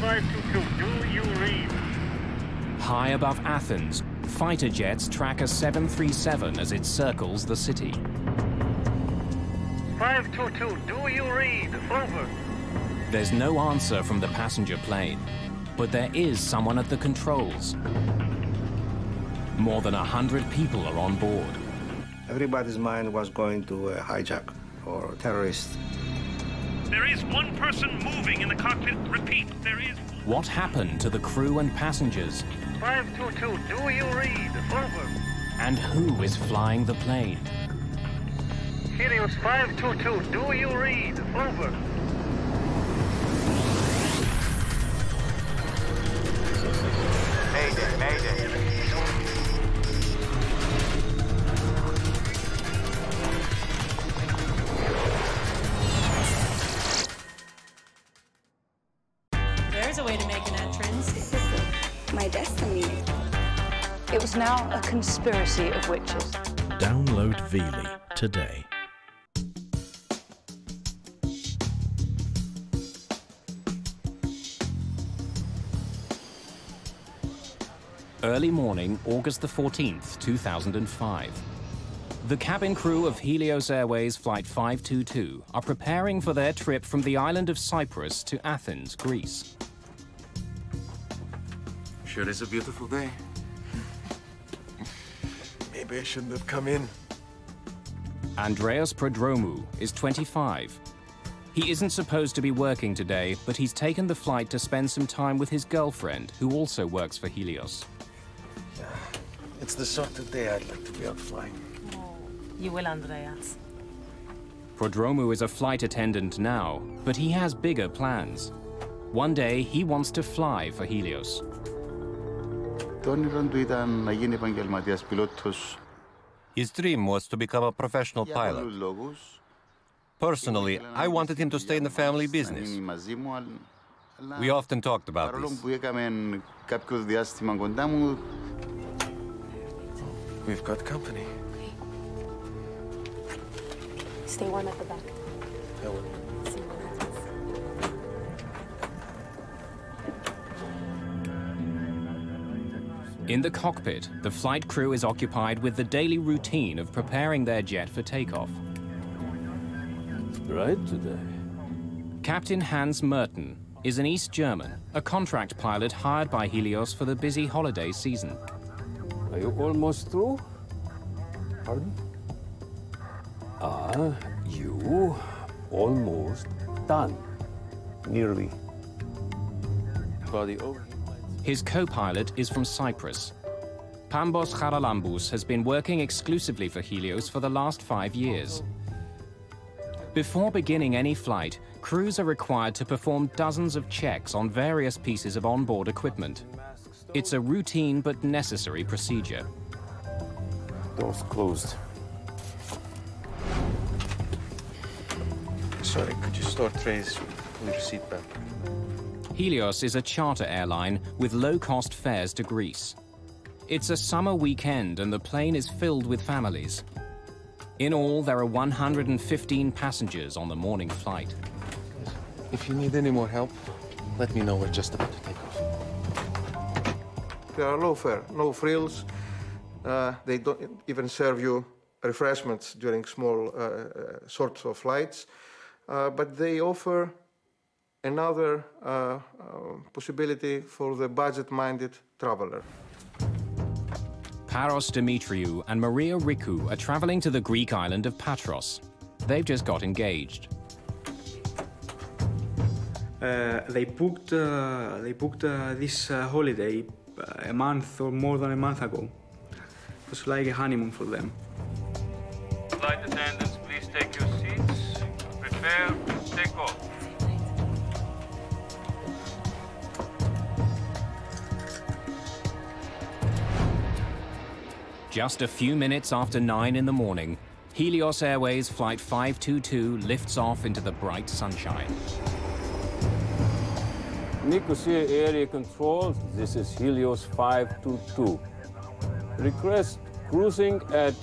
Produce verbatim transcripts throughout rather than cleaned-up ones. Flight five two two, do you read? High above Athens, fighter jets track a seven thirty-seven as it circles the city. five two two, do you read? Over. There's no answer from the passenger plane, but there is someone at the controls. More than a hundred people are on board. Everybody's mind was going to a hijack or a terrorist. There is one person moving in the cockpit. Repeat, there is... What happened to the crew and passengers? five two two, do you read? Over. And who is flying the plane? Helios five two two, do you read? Over. Mayday, Mayday. There's a way to make an entrance. This is my destiny. It was now a conspiracy of witches. Download Veely today. Early morning, August the fourteenth, two thousand five. The cabin crew of Helios Airways Flight five two two are preparing for their trip from the island of Cyprus to Athens, Greece. Sure is a beautiful day. Maybe I shouldn't have come in. Andreas Prodromou is twenty-five. He isn't supposed to be working today, but he's taken the flight to spend some time with his girlfriend, who also works for Helios. It's the sort of day I'd like to be out flying. Oh, you will, Andreas. Prodromou is a flight attendant now, but he has bigger plans. One day, he wants to fly for Helios. His dream was to become a professional pilot. Personally, I wanted him to stay in the family business. We often talked about this. We've got company. Stay warm at the back. Hello. In the cockpit, the flight crew is occupied with the daily routine of preparing their jet for takeoff. Right today. Captain Hans Merton is an East German, a contract pilot hired by Helios for the busy holiday season. Are you almost through? Pardon? Are you almost done? Nearly. Body over. His co-pilot is from Cyprus. Pambos Charalambous has been working exclusively for Helios for the last five years. Before beginning any flight, crews are required to perform dozens of checks on various pieces of onboard equipment. It's a routine but necessary procedure. Doors closed. Sorry, could you store trays in your seatbelt? Helios is a charter airline with low-cost fares to Greece. It's a summer weekend and the plane is filled with families. In all, there are one hundred fifteen passengers on the morning flight. If you need any more help, let me know. We're just about to take off. They are low fare, no frills. Uh, they don't even serve you refreshments during small uh, sorts of flights. Uh, but they offer another uh, uh, possibility for the budget-minded traveler. Paros Dimitriou and Maria Riku are traveling to the Greek island of Patros. They've just got engaged. Uh, they booked, uh, they booked uh, this uh, holiday a month or more than a month ago. It was like a honeymoon for them. Flight attendants, please take your seats. Prepare to take off. Just a few minutes after nine in the morning, Helios Airways Flight five two two lifts off into the bright sunshine. Nicosia Area Control, this is Helios five two two. Request cruising at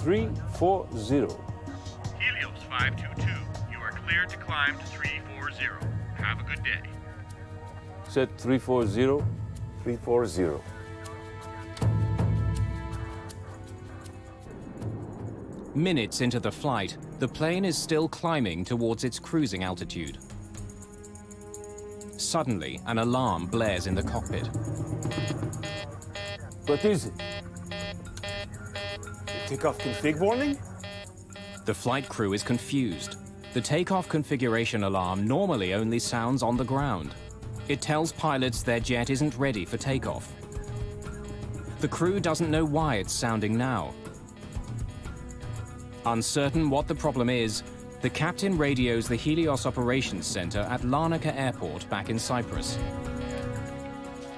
three four zero. Helios five two two, you are cleared to climb to three four zero. Have a good day. said three four zero? three four zero. Minutes into the flight, the plane is still climbing towards its cruising altitude. Suddenly, an alarm blares in the cockpit. What is it? The takeoff config warning? The flight crew is confused. The takeoff configuration alarm normally only sounds on the ground. It tells pilots their jet isn't ready for takeoff. The crew doesn't know why it's sounding now. Uncertain what the problem is, the captain radios the Helios Operations Center at Larnaca Airport back in Cyprus.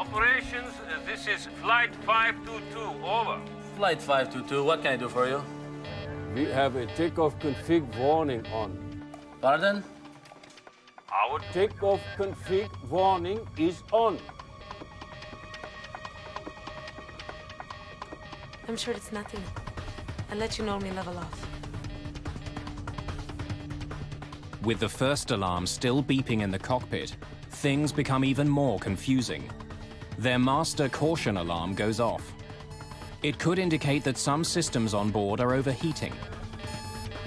Operations, uh, this is Flight five two two, over. Flight five two two, what can I do for you? We have a takeoff config warning on. Pardon? Our takeoff config warning is on. I'm sure it's nothing. I'll let you know when we level off. With the first alarm still beeping in the cockpit, things become even more confusing. Their master caution alarm goes off. It could indicate that some systems on board are overheating.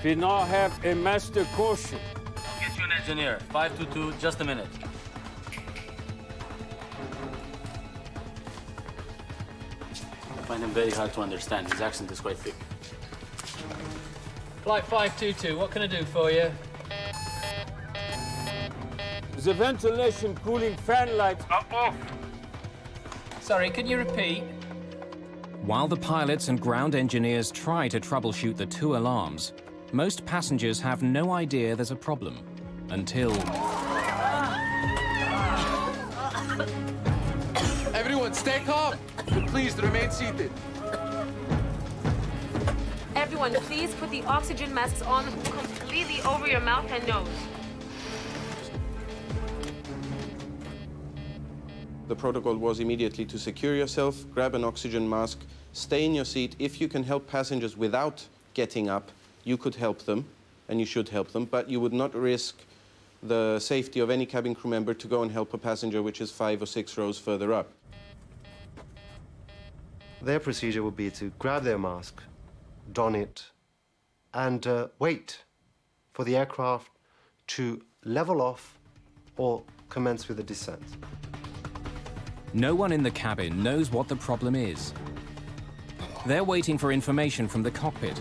We now have a master caution. I'll get you an engineer. five two two, just a minute. I find him very hard to understand. His accent is quite thick. Flight five two two, what can I do for you? The ventilation cooling fan lights are off. Sorry, can you repeat? While the pilots and ground engineers try to troubleshoot the two alarms, most passengers have no idea there's a problem until... Everyone, stay calm. Please remain seated. Everyone, please put the oxygen masks on completely over your mouth and nose. The protocol was immediately to secure yourself, grab an oxygen mask, stay in your seat. If you can help passengers without getting up, you could help them, and you should help them, but you would not risk the safety of any cabin crew member to go and help a passenger which is five or six rows further up. Their procedure would be to grab their mask, don it, and uh, wait for the aircraft to level off or commence with the descent. No one in the cabin knows what the problem is. They're waiting for information from the cockpit.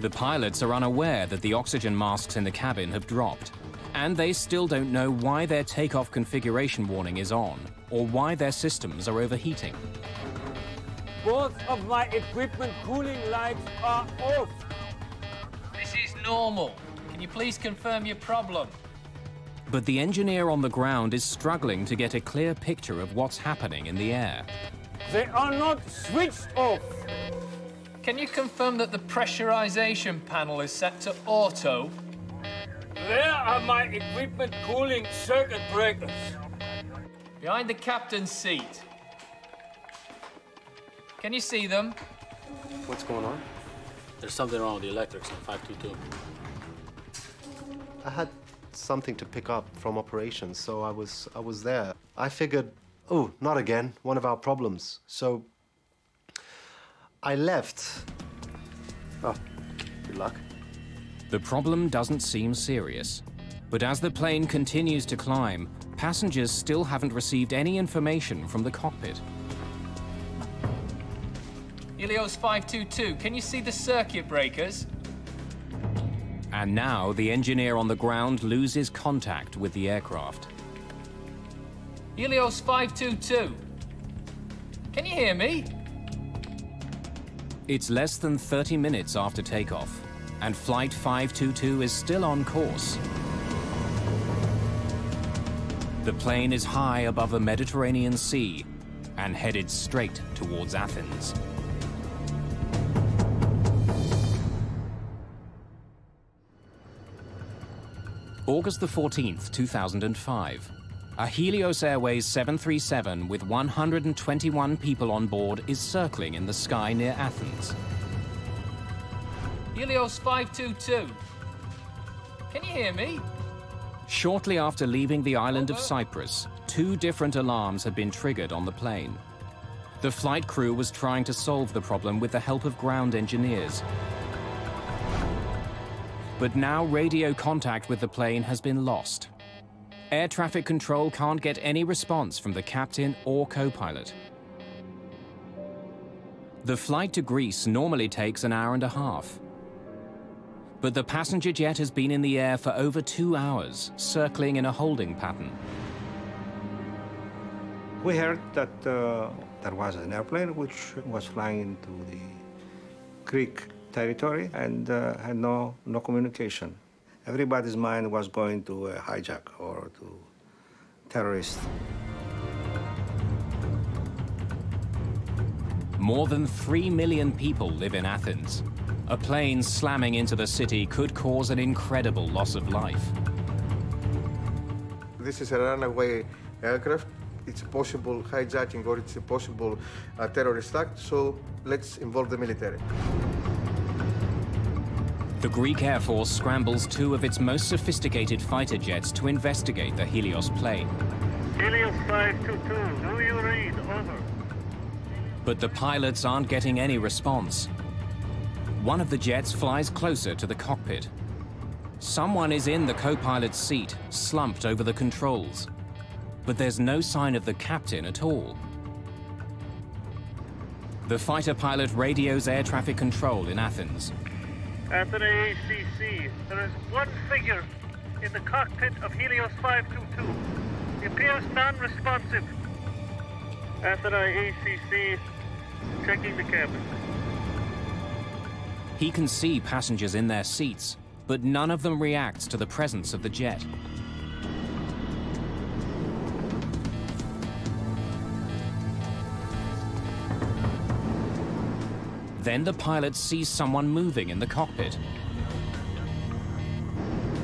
The pilots are unaware that the oxygen masks in the cabin have dropped, and they still don't know why their takeoff configuration warning is on or why their systems are overheating. Both of my equipment cooling lights are off. This is normal. Can you please confirm your problem? But the engineer on the ground is struggling to get a clear picture of what's happening in the air. They are not switched off. Can you confirm that the pressurization panel is set to auto? There are my equipment cooling circuit breakers. Behind the captain's seat. Can you see them? What's going on? There's something wrong with the electrics on five two two. I had something to pick up from operations, so I was I was there. I figured, oh, not again, one of our problems. So I left. Oh, good luck. The problem doesn't seem serious, but as the plane continues to climb, passengers still haven't received any information from the cockpit. Helios five two two, can you see the circuit breakers? And now the engineer on the ground loses contact with the aircraft. Helios five two two, can you hear me? It's less than thirty minutes after takeoff, and Flight five two two is still on course. The plane is high above the Mediterranean Sea and headed straight towards Athens. August the fourteenth, two thousand five. A Helios Airways seven thirty-seven with one hundred twenty-one people on board is circling in the sky near Athens. Helios five two two, can you hear me? Shortly after leaving the island of Cyprus, two different alarms had been triggered on the plane. The flight crew was trying to solve the problem with the help of ground engineers. But now radio contact with the plane has been lost. Air traffic control can't get any response from the captain or co-pilot. The flight to Greece normally takes an hour and a half. But the passenger jet has been in the air for over two hours, circling in a holding pattern. We heard that uh, there was an airplane which was flying into the Greek territory and uh, had no, no communication. Everybody's mind was going to a hijack or to terrorists. More than three million people live in Athens. A plane slamming into the city could cause an incredible loss of life. This is a runaway aircraft. It's a possible hijacking or it's a possible uh, terrorist act, so let's involve the military. The Greek Air Force scrambles two of its most sophisticated fighter jets to investigate the Helios plane. Helios five two two, do you read? Over. But the pilots aren't getting any response. One of the jets flies closer to the cockpit. Someone is in the co-pilot's seat, slumped over the controls. But there's no sign of the captain at all. The fighter pilot radios air traffic control in Athens. Athens A C C, there is one figure in the cockpit of Helios five two two. He appears non-responsive. Athens A C C, checking the cabin. He can see passengers in their seats, but none of them reacts to the presence of the jet. Then the pilot sees someone moving in the cockpit.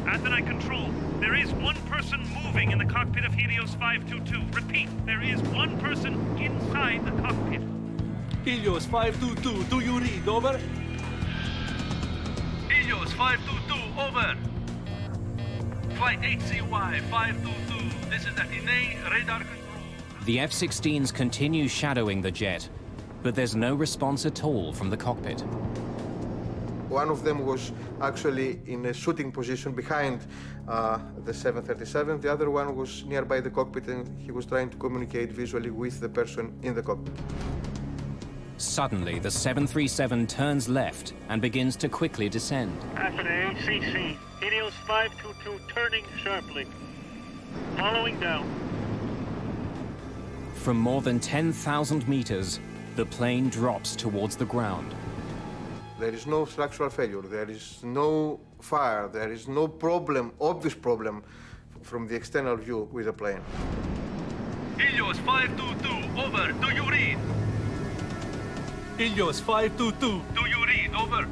Athens Control, there is one person moving in the cockpit of Helios five two two. Repeat, there is one person inside the cockpit. Helios five two two, do you read? Over. Helios five two two, over. Flight eight C Y five two two, this is Athens radar control. The F sixteens continue shadowing the jet, but there's no response at all from the cockpit. One of them was actually in a shooting position behind uh, the seven thirty-seven. The other one was nearby the cockpit and he was trying to communicate visually with the person in the cockpit. Suddenly, the seven thirty-seven turns left and begins to quickly descend. Athens A C C, Helios five two two turning sharply, following down. From more than ten thousand meters, the plane drops towards the ground. There is no structural failure, there is no fire, there is no problem, obvious problem, from the external view with the plane. Helios five two two, over, do you read? Helios five two two, do you read, over?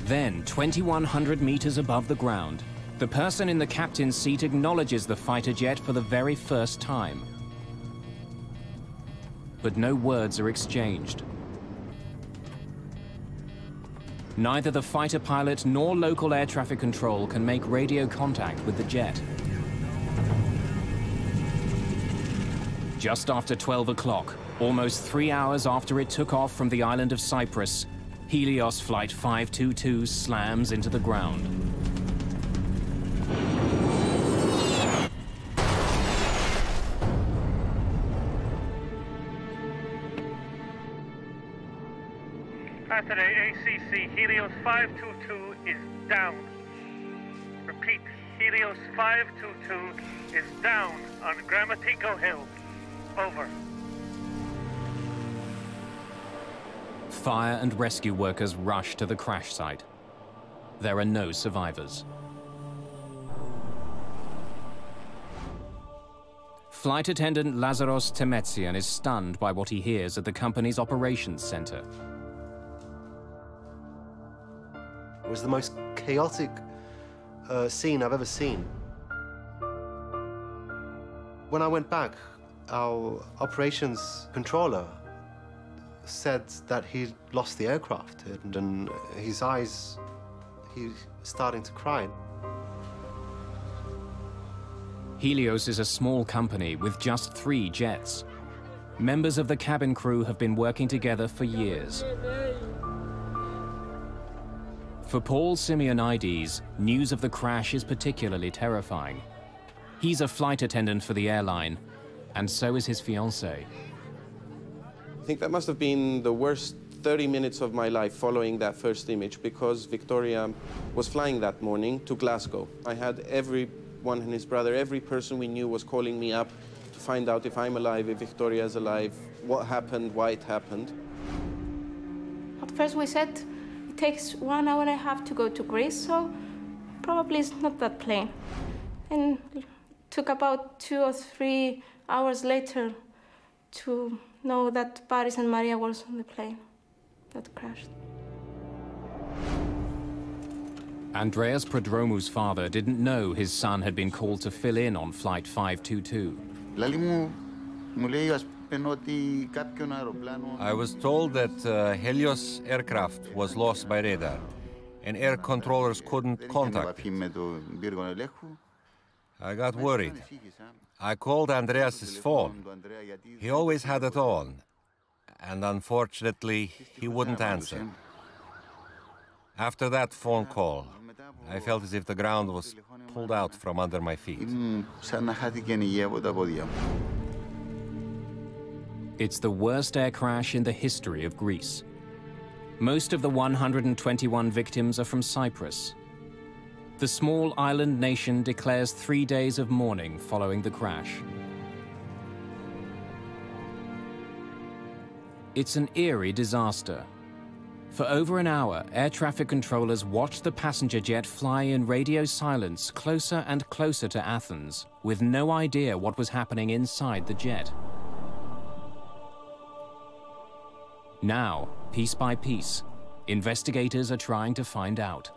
Then, twenty-one hundred meters above the ground, the person in the captain's seat acknowledges the fighter jet for the very first time. But no words are exchanged. Neither the fighter pilot nor local air traffic control can make radio contact with the jet. Just after twelve o'clock, almost three hours after it took off from the island of Cyprus, Helios Flight five two two slams into the ground. A C C, Helios five two two is down. Repeat, Helios five two two is down on Grammatico Hill. Over. Fire and rescue workers rush to the crash site. There are no survivors. Flight attendant Lazaros Tametsian is stunned by what he hears at the company's operations center. It was the most chaotic uh, scene I've ever seen. When I went back, our operations controller said that he'd lost the aircraft and, and his eyes, He's starting to cry. Helios is a small company with just three jets. Members of the cabin crew have been working together for years. For Paul Simeonides, news of the crash is particularly terrifying. He's a flight attendant for the airline, and so is his fiancée. I think that must have been the worst thirty minutes of my life following that first image, because Victoria was flying that morning to Glasgow. I had everyone and his brother, every person we knew was calling me up to find out if I'm alive, if Victoria's alive, what happened, why it happened. At first we said it takes one hour and a half to go to Greece, so probably it's not that plane. And it took about two or three hours later to know that Paris and Maria were on the plane that crashed. Andreas Prodromou's father didn't know his son had been called to fill in on Flight five two two. I was told that uh, Helios aircraft was lost by radar, and air controllers couldn't contact it. I got worried. I called Andreas's phone. He always had it on, and unfortunately, he wouldn't answer. After that phone call, I felt as if the ground was pulled out from under my feet. It's the worst air crash in the history of Greece. Most of the one hundred twenty-one victims are from Cyprus. The small island nation declares three days of mourning following the crash. It's an eerie disaster. For over an hour, air traffic controllers watched the passenger jet fly in radio silence closer and closer to Athens, with no idea what was happening inside the jet. Now, piece by piece, investigators are trying to find out.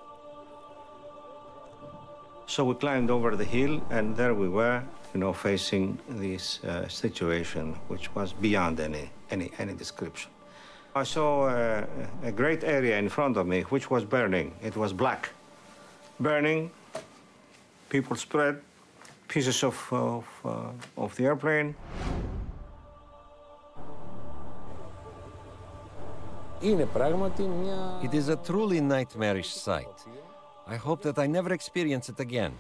So we climbed over the hill, and there we were, you know, facing this uh, situation, which was beyond any Any, any description. I saw uh, a great area in front of me which was burning. It was black. Burning, people spread, pieces of, of, uh, of the airplane. It is a truly nightmarish sight. I hope that I never experience it again.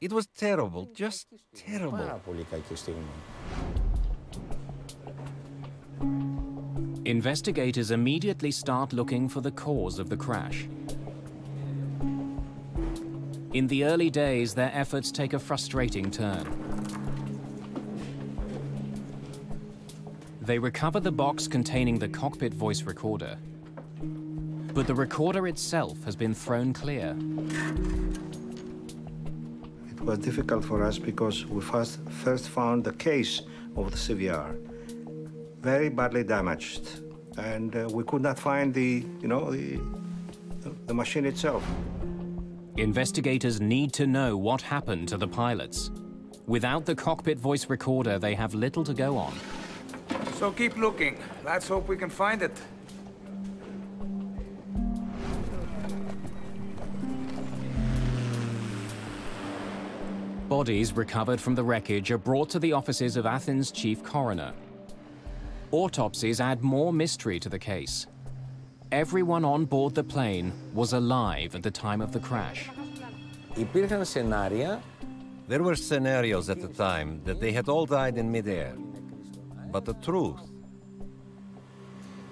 It was terrible, just terrible. Investigators immediately start looking for the cause of the crash. In the early days, their efforts take a frustrating turn. They recover the box containing the cockpit voice recorder, but the recorder itself has been thrown clear. It was difficult for us because we first, first found the case of the C V R. Very badly damaged, and uh, we could not find the, you know, the, the machine itself. Investigators need to know what happened to the pilots. Without the cockpit voice recorder, they have little to go on. So keep looking. Let's hope we can find it. Bodies recovered from the wreckage are brought to the offices of Athens' chief coroner. Autopsies add more mystery to the case. Everyone on board the plane was alive at the time of the crash. There were scenarios at the time that they had all died in midair. But the truth,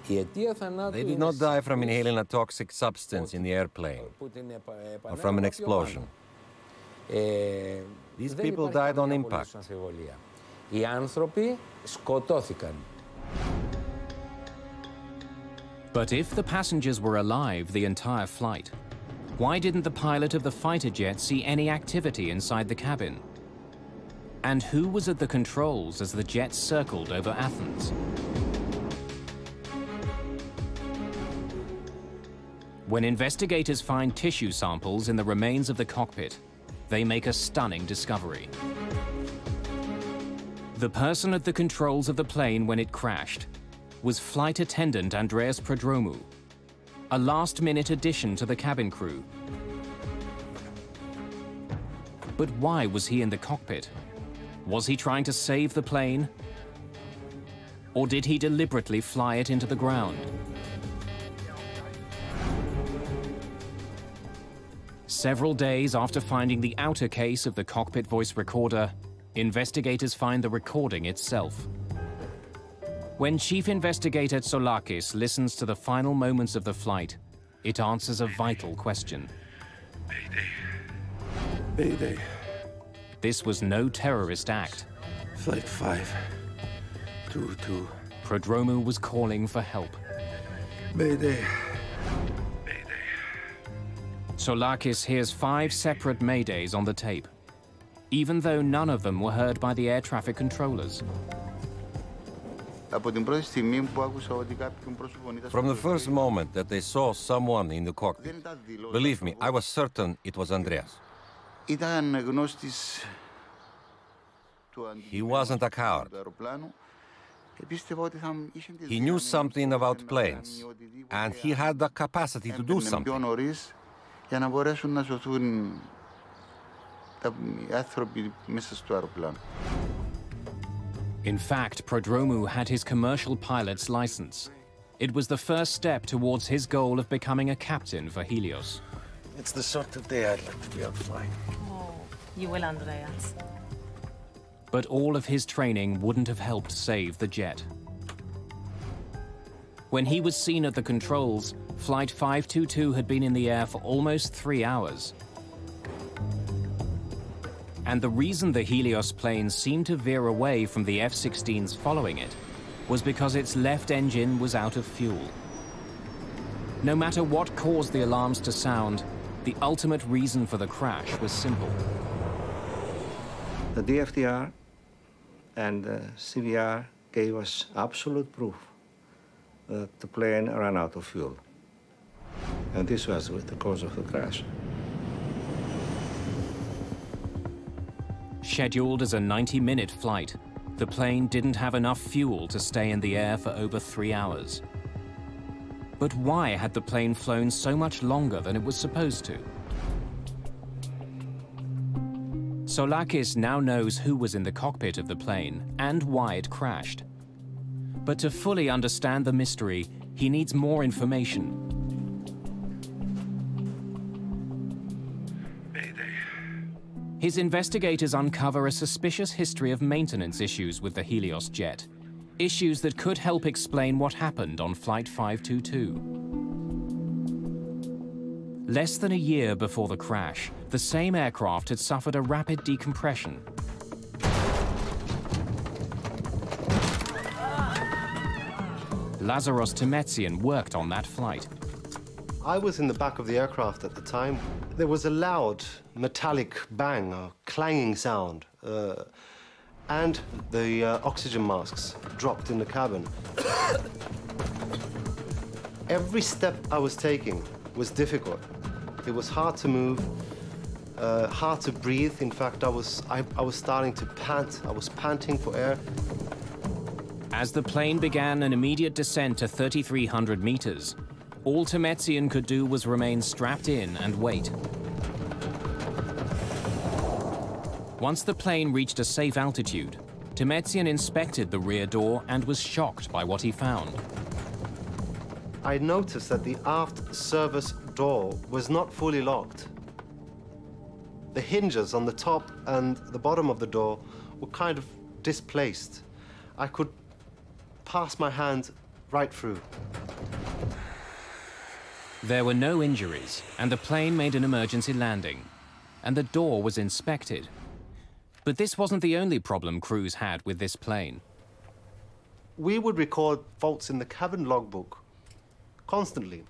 they did not die from inhaling a toxic substance in the airplane or from an explosion. These people died on impact. But if the passengers were alive the entire flight, why didn't the pilot of the fighter jet see any activity inside the cabin? And who was at the controls as the jet circled over Athens? When investigators find tissue samples in the remains of the cockpit, they make a stunning discovery. The person at the controls of the plane when it crashed was flight attendant Andreas Prodromou. a last-minute addition to the cabin crew. But why was he in the cockpit? Was he trying to save the plane? Or did he deliberately fly it into the ground? Several days after finding the outer case of the cockpit voice recorder, investigators find the recording itself. When Chief Investigator Tsolakis listens to the final moments of the flight, it answers a vital question. Mayday. Mayday. This was no terrorist act. Flight five two two. Prodromou was calling for help. Mayday. Mayday. Tsolakis hears five separate Maydays on the tape, even though none of them were heard by the air traffic controllers. From the first moment that they saw someone in the cockpit, believe me, I was certain it was Andreas. He wasn't a coward. He knew something about planes, and he had the capacity to do something. In fact, Prodromou had his commercial pilot's license. It was the first step towards his goal of becoming a captain for Helios. It's the sort of day I'd like to be out flying. Oh, you will, Andreas. But all of his training wouldn't have helped save the jet. When he was seen at the controls, Flight five two two had been in the air for almost three hours. And the reason the Helios plane seemed to veer away from the F sixteens following it was because its left engine was out of fuel. No matter what caused the alarms to sound, the ultimate reason for the crash was simple. The D F D R and the C V R gave us absolute proof that the plane ran out of fuel. And this was the cause of the crash. Scheduled as a ninety-minute flight, the plane didn't have enough fuel to stay in the air for over three hours. But why had the plane flown so much longer than it was supposed to? Tsolakis now knows who was in the cockpit of the plane and why it crashed. But to fully understand the mystery, he needs more information. His investigators uncover a suspicious history of maintenance issues with the Helios jet, issues that could help explain what happened on Flight five two two. Less than a year before the crash, the same aircraft had suffered a rapid decompression. Lazaros Tametsian worked on that flight. I was in the back of the aircraft at the time. There was a loud metallic bang, a clanging sound, uh, and the uh, oxygen masks dropped in the cabin. Every step I was taking was difficult. It was hard to move, uh, hard to breathe. In fact, I was, I, I was starting to pant. I was panting for air. As the plane began an immediate descent to thirty-three hundred meters, all Tametsian could do was remain strapped in and wait. Once the plane reached a safe altitude, Tametsian inspected the rear door and was shocked by what he found. I noticed that the aft service door was not fully locked. The hinges on the top and the bottom of the door were kind of displaced. I could pass my hand right through. There were no injuries, and the plane made an emergency landing, and the door was inspected. But this wasn't the only problem crews had with this plane. We would record faults in the cabin logbook constantly,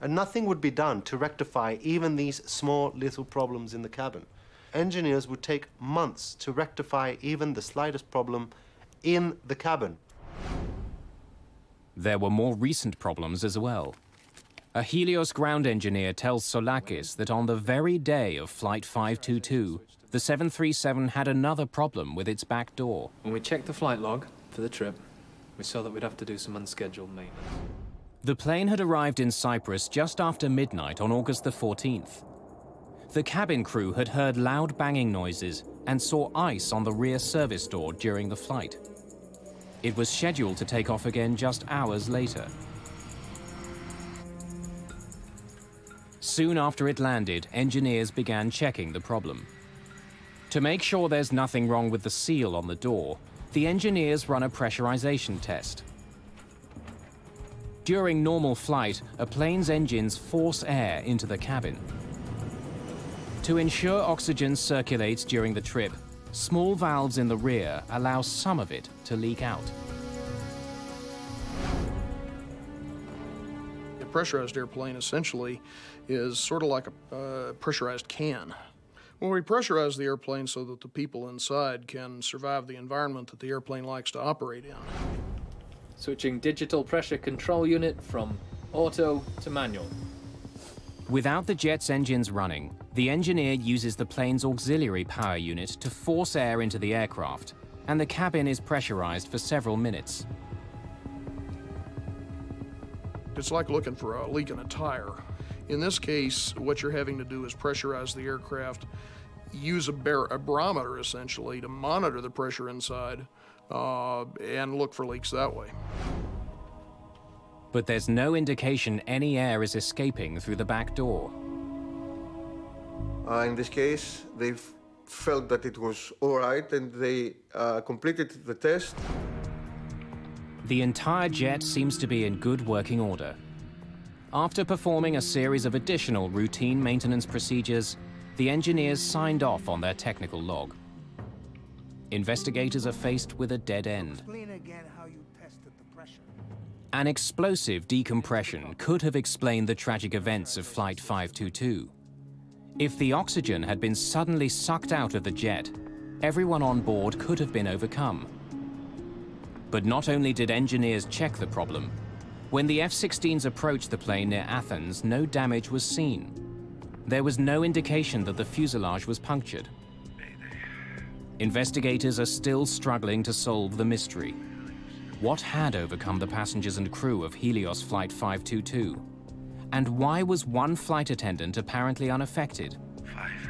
and nothing would be done to rectify even these small little problems in the cabin. Engineers would take months to rectify even the slightest problem in the cabin. There were more recent problems as well. A Helios ground engineer tells Tsolakis that on the very day of Flight five two two, the seven thirty-seven had another problem with its back door. When we checked the flight log for the trip, we saw that we'd have to do some unscheduled maintenance. The plane had arrived in Cyprus just after midnight on August the fourteenth. The cabin crew had heard loud banging noises and saw ice on the rear service door during the flight. It was scheduled to take off again just hours later. Soon after it landed, engineers began checking the problem. To make sure there's nothing wrong with the seal on the door, the engineers run a pressurization test. During normal flight, a plane's engines force air into the cabin. To ensure oxygen circulates during the trip, small valves in the rear allow some of it to leak out. The pressurized airplane essentially is sort of like a uh, pressurized can. Well, we pressurize the airplane so that the people inside can survive the environment that the airplane likes to operate in. Switching digital pressure control unit from auto to manual. Without the jet's engines running, the engineer uses the plane's auxiliary power unit to force air into the aircraft, and the cabin is pressurized for several minutes. It's like looking for a leak in a tire. In this case, what you're having to do is pressurize the aircraft, use a, bar a barometer essentially to monitor the pressure inside, uh, and look for leaks that way. But there's no indication any air is escaping through the back door. Uh, in this case, they felt that it was all right and they uh, completed the test. The entire jet seems to be in good working order. After performing a series of additional routine maintenance procedures, the engineers signed off on their technical log. Investigators are faced with a dead end. Explain again how you tested the pressure. An explosive decompression could have explained the tragic events of Flight five two two. If the oxygen had been suddenly sucked out of the jet, everyone on board could have been overcome. But not only did engineers check the problem, when the F sixteens approached the plane near Athens, no damage was seen. There was no indication that the fuselage was punctured. Investigators are still struggling to solve the mystery. What had overcome the passengers and crew of Helios Flight five two two? And why was one flight attendant apparently unaffected? Five.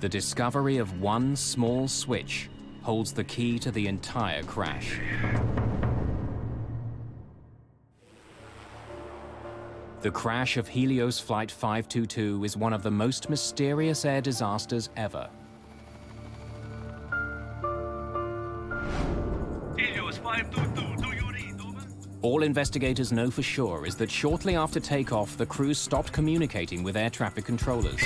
The discovery of one small switch holds the key to the entire crash. The crash of Helios Flight five two two is one of the most mysterious air disasters ever. All investigators know for sure is that shortly after takeoff, the crew stopped communicating with air traffic controllers.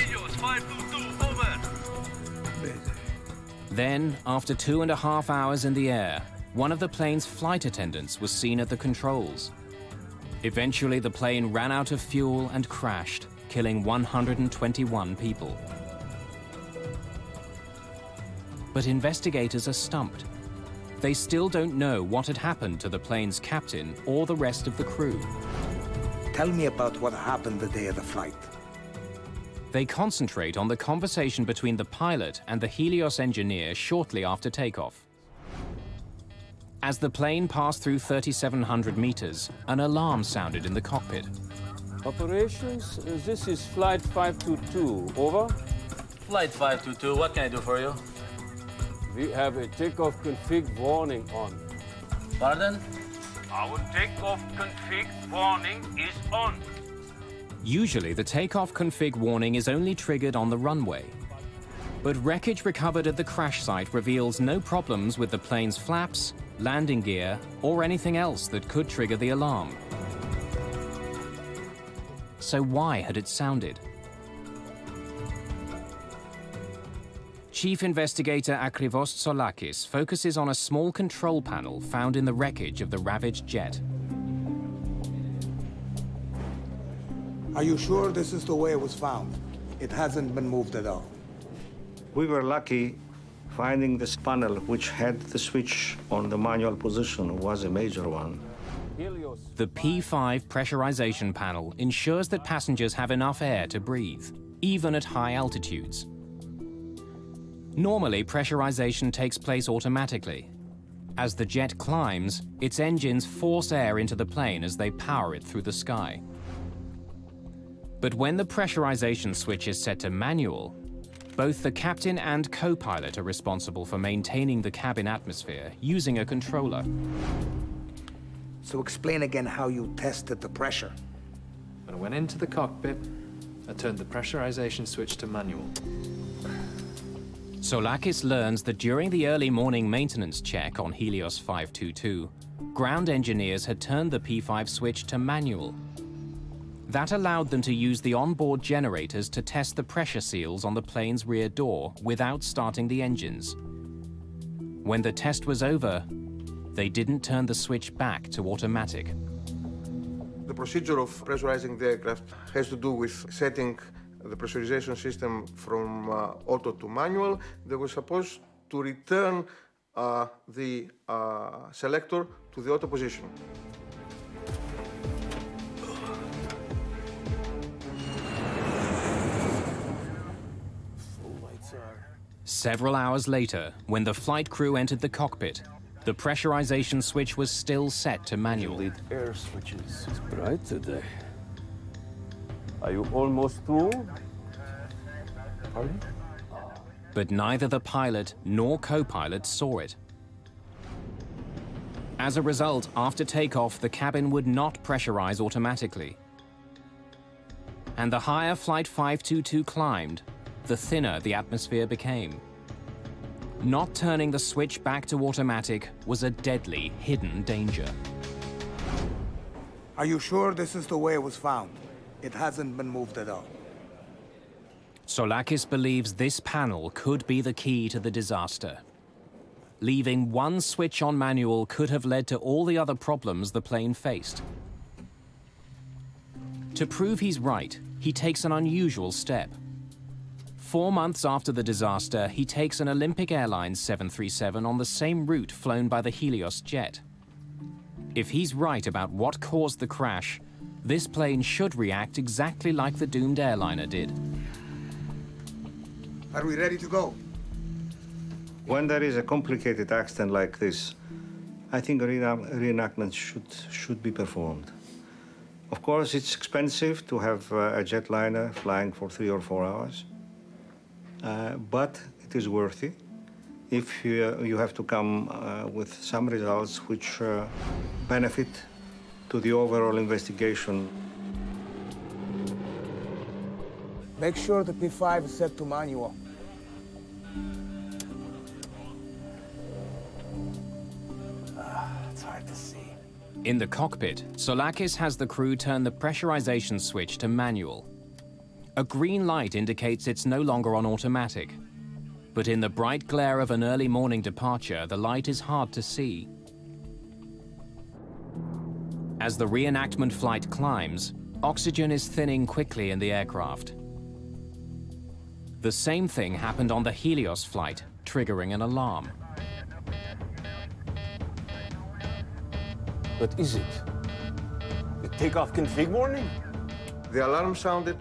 Then, after two and a half hours in the air, one of the plane's flight attendants was seen at the controls. Eventually, the plane ran out of fuel and crashed, killing one hundred twenty-one people. But investigators are stumped. They still don't know what had happened to the plane's captain or the rest of the crew. Tell me about what happened the day of the flight. They concentrate on the conversation between the pilot and the Helios engineer shortly after takeoff. As the plane passed through thirty-seven hundred meters, an alarm sounded in the cockpit. Operations, this is Flight five two two, over. Flight five two two, what can I do for you? We have a takeoff config warning on. Pardon? Our takeoff config warning is on. Usually, the takeoff config warning is only triggered on the runway. But wreckage recovered at the crash site reveals no problems with the plane's flaps, landing gear, or anything else that could trigger the alarm. So why had it sounded? Chief Investigator Akrivos Tsolakis focuses on a small control panel found in the wreckage of the ravaged jet. Are you sure this is the way it was found? It hasn't been moved at all. We were lucky finding this panel, which had the switch on the manual position, was a major one. The P five pressurization panel ensures that passengers have enough air to breathe, even at high altitudes. Normally, pressurization takes place automatically. As the jet climbs, its engines force air into the plane as they power it through the sky. But when the pressurization switch is set to manual, both the captain and co-pilot are responsible for maintaining the cabin atmosphere using a controller. So explain again how you tested the pressure. When I went into the cockpit, I turned the pressurization switch to manual. Tsolakis learns that during the early morning maintenance check on Helios five two two, ground engineers had turned the P five switch to manual. That allowed them to use the onboard generators to test the pressure seals on the plane's rear door without starting the engines. When the test was over, they didn't turn the switch back to automatic. The procedure of pressurizing the aircraft has to do with setting the pressurization system from uh, auto to manual. They were supposed to return uh, the uh, selector to the auto position. Several hours later, when the flight crew entered the cockpit, the pressurization switch was still set to manual. The air switches is bright today. Are you almost through? Are you? But neither the pilot nor co-pilot saw it. As a result, after takeoff, the cabin would not pressurize automatically. And the higher Flight five two two climbed, the thinner the atmosphere became. Not turning the switch back to automatic was a deadly, hidden danger. Are you sure this is the way it was found? It hasn't been moved at all. Tsolakis believes this panel could be the key to the disaster. Leaving one switch on manual could have led to all the other problems the plane faced. To prove he's right, he takes an unusual step. Four months after the disaster, he takes an Olympic Airlines seven thirty-seven on the same route flown by the Helios jet. If he's right about what caused the crash, this plane should react exactly like the doomed airliner did. Are we ready to go? When there is a complicated accident like this, I think a reenactment should, should be performed. Of course, it's expensive to have a jetliner flying for three or four hours. Uh, but it is worthy if you, uh, you have to come uh, with some results which uh, benefit to the overall investigation. Make sure the P five is set to manual. Ah, it's hard to see. In the cockpit, Tsolakis has the crew turn the pressurization switch to manual. A green light indicates it's no longer on automatic. But in the bright glare of an early morning departure, the light is hard to see. As the reenactment flight climbs, oxygen is thinning quickly in the aircraft. The same thing happened on the Helios flight, triggering an alarm. What is it? The takeoff config warning? The alarm sounded,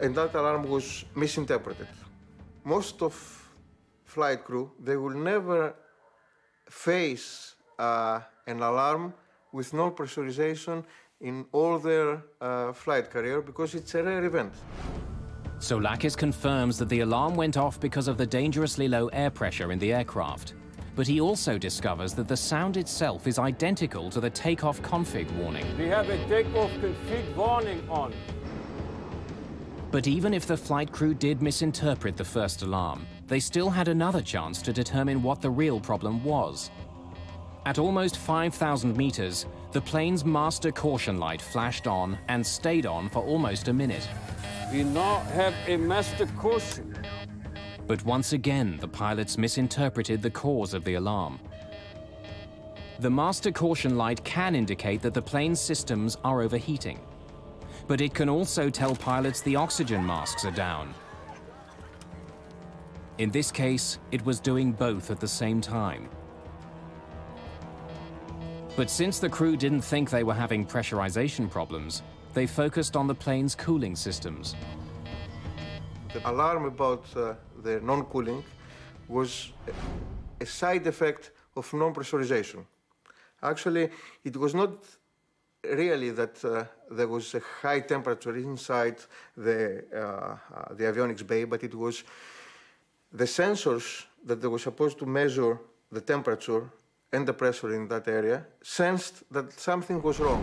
and that alarm was misinterpreted. Most of flight crew, they will never face uh, an alarm with no pressurization in all their uh, flight career because it's a rare event. Tsolakis confirms that the alarm went off because of the dangerously low air pressure in the aircraft. But he also discovers that the sound itself is identical to the takeoff config warning. We have a takeoff config warning on. But even if the flight crew did misinterpret the first alarm, they still had another chance to determine what the real problem was. At almost five thousand meters, the plane's master caution light flashed on and stayed on for almost a minute. We now have a master caution. But once again, the pilots misinterpreted the cause of the alarm. The master caution light can indicate that the plane's systems are overheating. But it can also tell pilots the oxygen masks are down. In this case, it was doing both at the same time. But since the crew didn't think they were having pressurization problems, they focused on the plane's cooling systems. The alarm about uh, the non-cooling was a side effect of non-pressurization. Actually, it was not really that uh, there was a high temperature inside the, uh, uh, the avionics bay, but it was the sensors that they were supposed to measure the temperature and the pressure in that area sensed that something was wrong.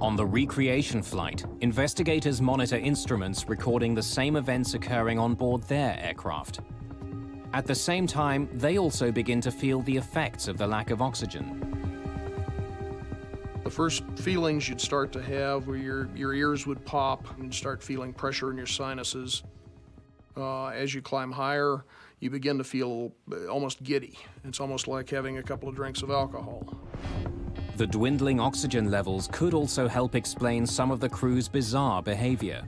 On the recreation flight, investigators monitor instruments recording the same events occurring on board their aircraft. At the same time, they also begin to feel the effects of the lack of oxygen. The first feelings you'd start to have were your, your ears would pop and you'd start feeling pressure in your sinuses. Uh, as you climb higher, you begin to feel almost giddy. It's almost like having a couple of drinks of alcohol. The dwindling oxygen levels could also help explain some of the crew's bizarre behavior.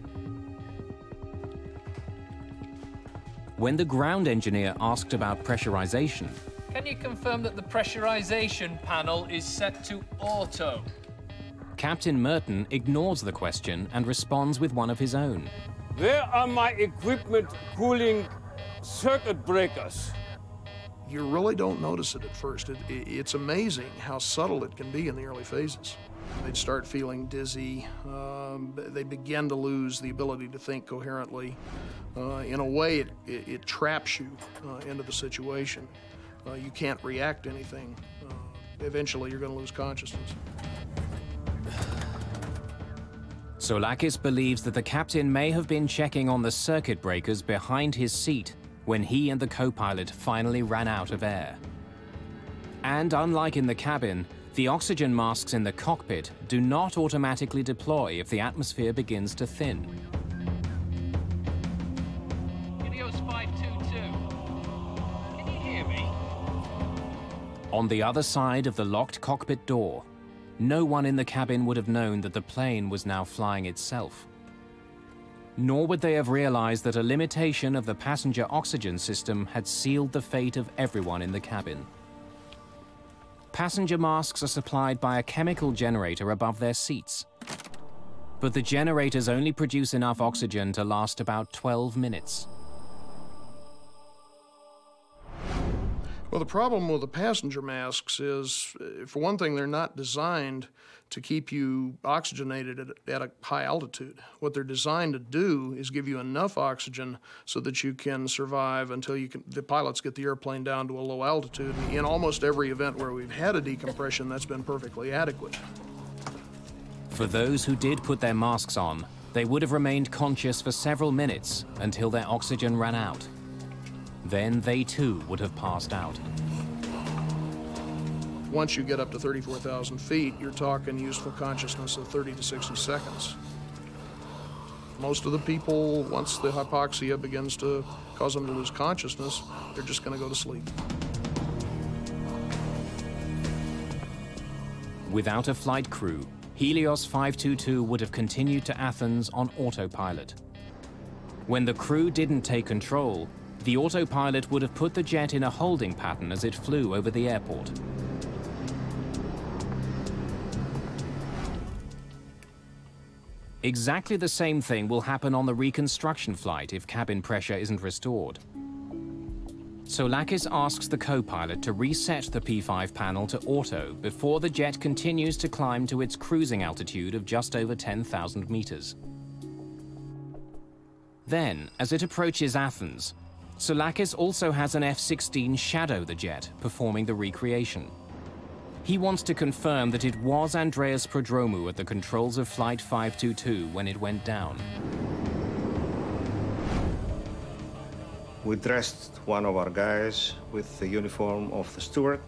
When the ground engineer asked about pressurization... Can you confirm that the pressurization panel is set to auto? Captain Merton ignores the question and responds with one of his own. Where are my equipment cooling circuit breakers? You really don't notice it at first. It, it, it's amazing how subtle it can be in the early phases. They'd start feeling dizzy. Um, they begin to lose the ability to think coherently. Uh, in a way, it, it, it traps you uh, into the situation. Uh, you can't react to anything. Uh, eventually, you're going to lose consciousness. Tsolakis believes that the captain may have been checking on the circuit breakers behind his seat when he and the co-pilot finally ran out of air. And unlike in the cabin, the oxygen masks in the cockpit do not automatically deploy if the atmosphere begins to thin. Helios five two two, can you hear me? On the other side of the locked cockpit door, no one in the cabin would have known that the plane was now flying itself. Nor would they have realized that a limitation of the passenger oxygen system had sealed the fate of everyone in the cabin. Passenger masks are supplied by a chemical generator above their seats. But the generators only produce enough oxygen to last about twelve minutes. Well, the problem with the passenger masks is, for one thing, they're not designed to keep you oxygenated at, at a high altitude. What they're designed to do is give you enough oxygen so that you can survive until you can, the pilots get the airplane down to a low altitude. In almost every event where we've had a decompression, that's been perfectly adequate. For those who did put their masks on, they would have remained conscious for several minutes until their oxygen ran out. Then they too would have passed out. Once you get up to thirty-four thousand feet, you're talking useful consciousness of thirty to sixty seconds. Most of the people, once the hypoxia begins to cause them to lose consciousness, they're just going to go to sleep. Without a flight crew, Helios five two two would have continued to Athens on autopilot. When the crew didn't take control, the autopilot would have put the jet in a holding pattern as it flew over the airport. Exactly the same thing will happen on the reconstruction flight if cabin pressure isn't restored. Tsolakis asks the co-pilot to reset the P five panel to auto before the jet continues to climb to its cruising altitude of just over ten thousand meters. Then, as it approaches Athens, Tsolakis also has an F sixteen shadow the jet, performing the recreation. He wants to confirm that it was Andreas Prodromou at the controls of Flight five two two when it went down. We dressed one of our guys with the uniform of the steward.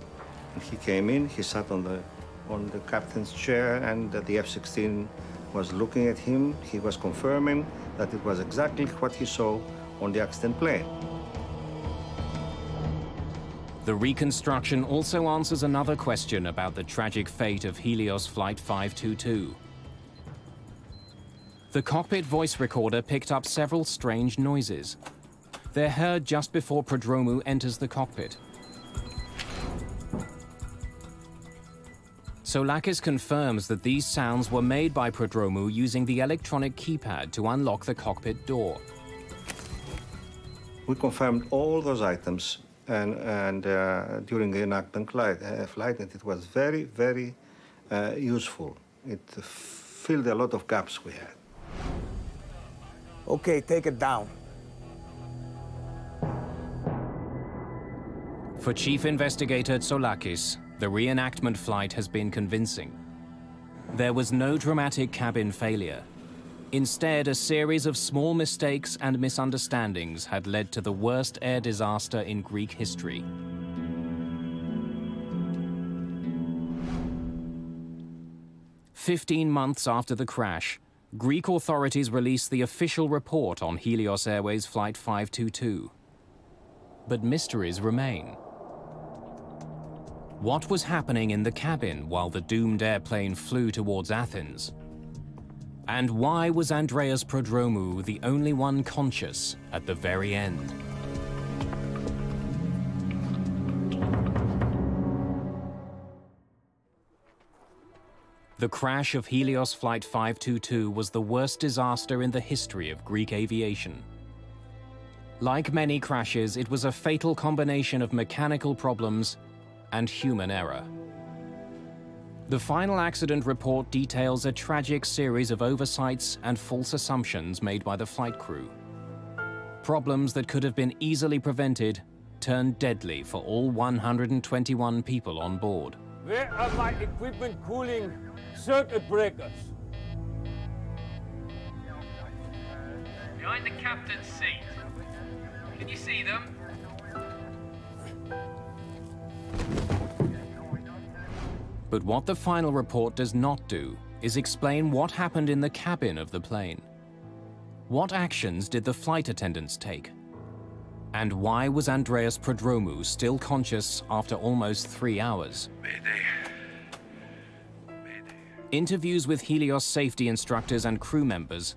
And he came in, he sat on the, on the captain's chair, and the F sixteen was looking at him. He was confirming that it was exactly what he saw on the accident plane. The reconstruction also answers another question about the tragic fate of Helios Flight five two two. The cockpit voice recorder picked up several strange noises. They're heard just before Prodromou enters the cockpit. Tsolakis confirms that these sounds were made by Prodromou using the electronic keypad to unlock the cockpit door. We confirmed all those items and, and uh, during the Nocturne flight, uh, flight, and it was very, very uh, useful. It filled a lot of gaps we had. Okay, take it down. For Chief Investigator Tsolakis, the reenactment flight has been convincing. There was no dramatic cabin failure. Instead, a series of small mistakes and misunderstandings had led to the worst air disaster in Greek history. Fifteen months after the crash, Greek authorities released the official report on Helios Airways Flight five two two. But mysteries remain. What was happening in the cabin while the doomed airplane flew towards Athens? And why was Andreas Prodromou the only one conscious at the very end? The crash of Helios Flight five two two was the worst disaster in the history of Greek aviation. Like many crashes, it was a fatal combination of mechanical problems and human error. The final accident report details a tragic series of oversights and false assumptions made by the flight crew. Problems that could have been easily prevented turned deadly for all one hundred twenty-one people on board. Where are my equipment cooling circuit breakers? Behind the captain's seat. Can you see them? But what the final report does not do is explain what happened in the cabin of the plane. What actions did the flight attendants take? And why was Andreas Prodromou still conscious after almost three hours? Mayday. Mayday. Interviews with Helios safety instructors and crew members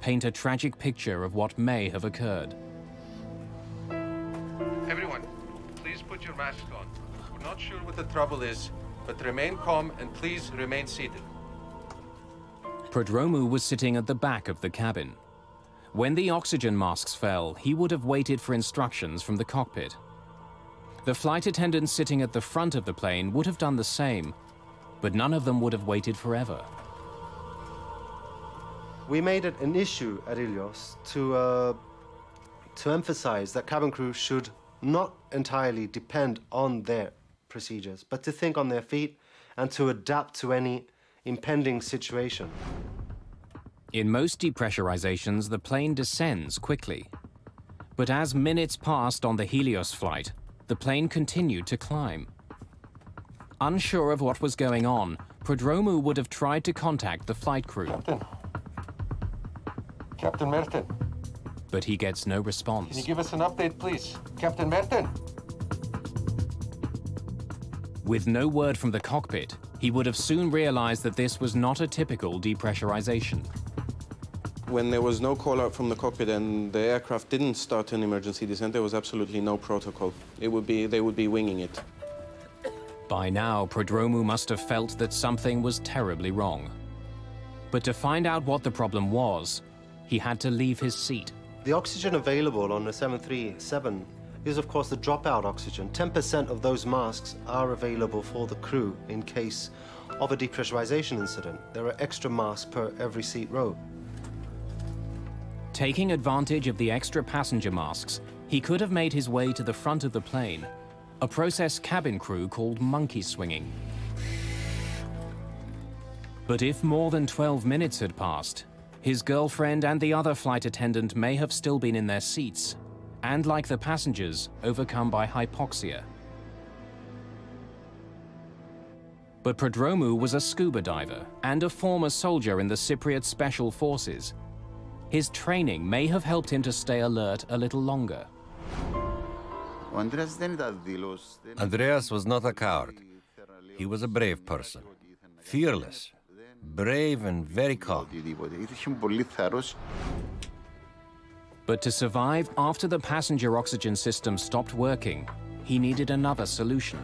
paint a tragic picture of what may have occurred. Everyone, please put your mask on. We're not sure what the trouble is, but remain calm and please remain seated. Prodromou was sitting at the back of the cabin. When the oxygen masks fell, he would have waited for instructions from the cockpit. The flight attendants sitting at the front of the plane would have done the same, but none of them would have waited forever. We made it an issue at Helios to, uh, to emphasize that cabin crew should not entirely depend on their procedures, but to think on their feet and to adapt to any impending situation. In most depressurizations, the plane descends quickly. But as minutes passed on the Helios flight, the plane continued to climb. Unsure of what was going on, Prodromou would have tried to contact the flight crew. Captain. Captain Merton. But he gets no response. Can you give us an update, please? Captain Merton. With no word from the cockpit, he would have soon realized that this was not a typical depressurization. When there was no call out from the cockpit and the aircraft didn't start an emergency descent, there was absolutely no protocol. It would be, they would be winging it. By now, Prodromou must have felt that something was terribly wrong. But to find out what the problem was, he had to leave his seat. The oxygen available on the seven three seven is, of course, the dropout oxygen. ten percent of those masks are available for the crew in case of a depressurization incident. There are extra masks per every seat row. Taking advantage of the extra passenger masks, he could have made his way to the front of the plane, a process cabin crew called monkey swinging. But if more than twelve minutes had passed, his girlfriend and the other flight attendant may have still been in their seats, and like the passengers, overcome by hypoxia. But Prodromou was a scuba diver and a former soldier in the Cypriot Special Forces. His training may have helped him to stay alert a little longer. Andreas was not a coward. He was a brave person, fearless, brave and very calm. But to survive after the passenger oxygen system stopped working, he needed another solution.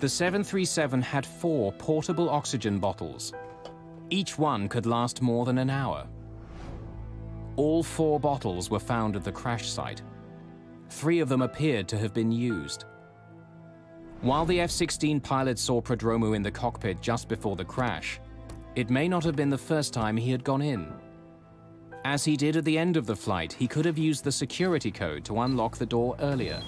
The seven three seven had four portable oxygen bottles. Each one could last more than an hour. All four bottles were found at the crash site. Three of them appeared to have been used. While the F sixteen pilot saw Prodromou in the cockpit just before the crash, it may not have been the first time he had gone in. As he did at the end of the flight, he could have used the security code to unlock the door earlier.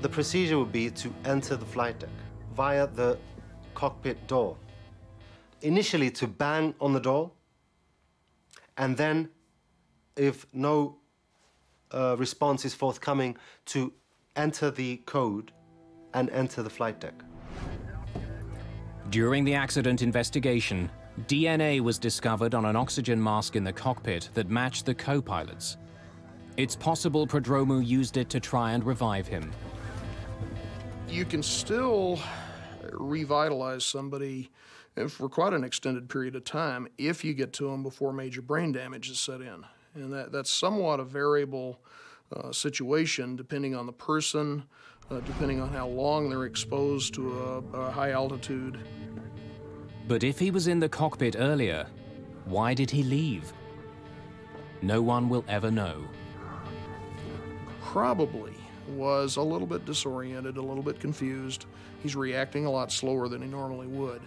The procedure would be to enter the flight deck via the cockpit door. Initially to bang on the door, and then, if no uh, response is forthcoming, to enter the code and enter the flight deck. During the accident investigation, D N A was discovered on an oxygen mask in the cockpit that matched the co-pilot's. It's possible Prodromou used it to try and revive him. You can still revitalize somebody for quite an extended period of time if you get to them before major brain damage is set in. And that, that's somewhat a variable uh, situation depending on the person, uh, depending on how long they're exposed to a, a high altitude. But if he was in the cockpit earlier, why did he leave? No one will ever know. Probably was a little bit disoriented, a little bit confused. He's reacting a lot slower than he normally would.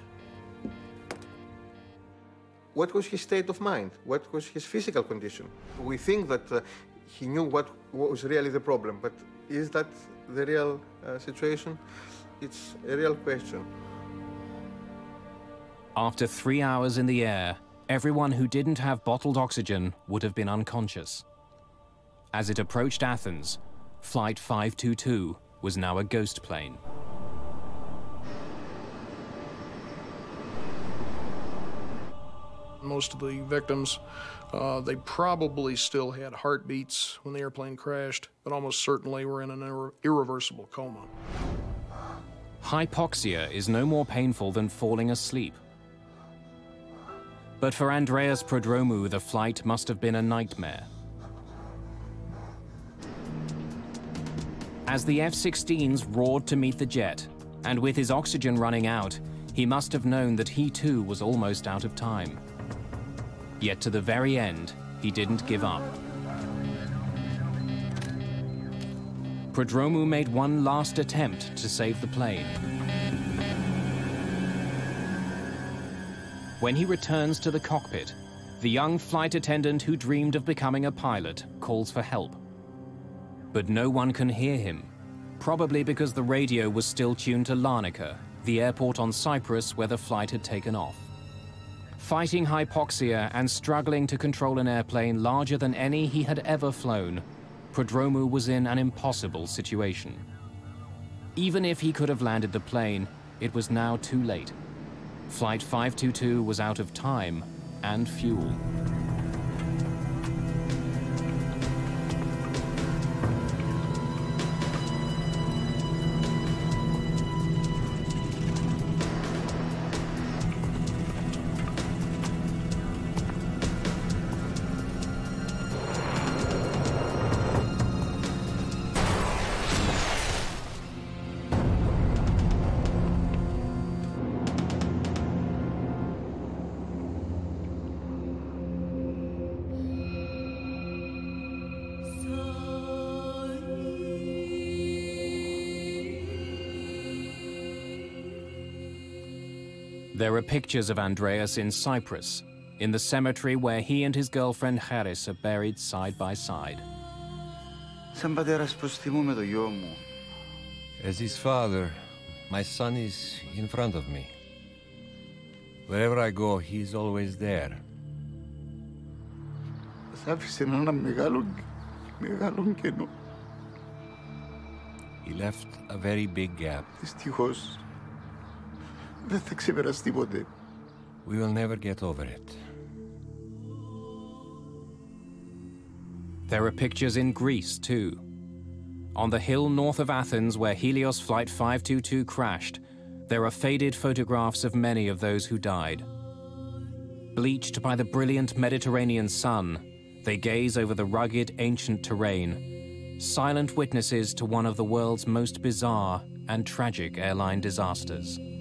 What was his state of mind? What was his physical condition? We think that uh, he knew what, what was really the problem, but is that the real uh, situation? It's a real question. After three hours in the air, everyone who didn't have bottled oxygen would have been unconscious. As it approached Athens, Flight five two two was now a ghost plane. Most of the victims, uh, they probably still had heartbeats when the airplane crashed, but almost certainly were in an irre irreversible coma. Hypoxia is no more painful than falling asleep. But for Andreas Prodromou, the flight must have been a nightmare. As the F sixteens roared to meet the jet, and with his oxygen running out, he must have known that he too was almost out of time. Yet to the very end, he didn't give up. Prodromou made one last attempt to save the plane. When he returns to the cockpit, the young flight attendant who dreamed of becoming a pilot calls for help. But no one can hear him, probably because the radio was still tuned to Larnaca, the airport on Cyprus where the flight had taken off. Fighting hypoxia and struggling to control an airplane larger than any he had ever flown, Prodromou was in an impossible situation. Even if he could have landed the plane, it was now too late. Flight five two two was out of time and fuel. There are pictures of Andreas in Cyprus, in the cemetery where he and his girlfriend Charis are buried side by side. As his father, my son is in front of me. Wherever I go, he is always there. He left a very big gap. We will never get over it. There are pictures in Greece, too. On the hill north of Athens where Helios Flight five two two crashed, there are faded photographs of many of those who died. Bleached by the brilliant Mediterranean sun, they gaze over the rugged, ancient terrain, silent witnesses to one of the world's most bizarre and tragic airline disasters.